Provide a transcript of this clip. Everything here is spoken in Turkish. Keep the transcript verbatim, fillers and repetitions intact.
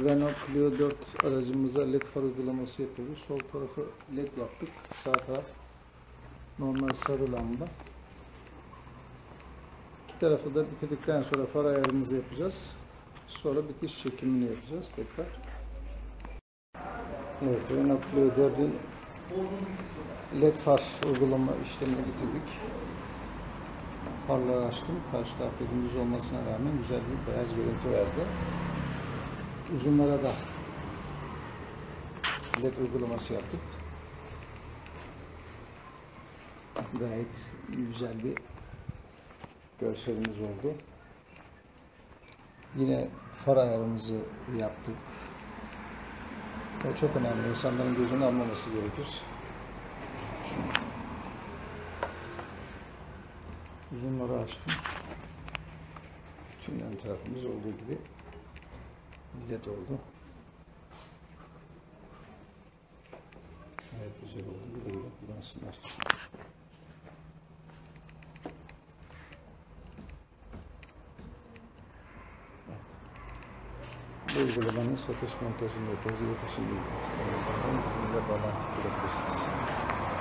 Renault Clio dört aracımıza led far uygulaması yapıyoruz. Sol tarafı led yaptık. Sağ taraf normal sarı lamba. İki tarafı da bitirdikten sonra far ayarımızı yapacağız. Sonra bitiş çekimini yapacağız tekrar. Evet, Renault Clio dördün led far uygulama işlemini bitirdik. Farları açtım. Karşı tarafta gündüz olmasına rağmen güzel bir beyaz görüntü verdi. Uzunlara da led uygulaması yaptık. Gayet güzel bir görselimiz oldu. Yine far ayarımızı yaptık. O çok önemli. İnsanların gözünü almaması gerekir. Uzunları açtım. Bütün yan tarafımız olduğu gibi led oldu. Evet, güzel oldu. Bir de bir kullansınlar. Bu uygulamanın satış montajını yapıyoruz. İletişim bilgilerimizden bizimle bağlantı kurabilirsiniz.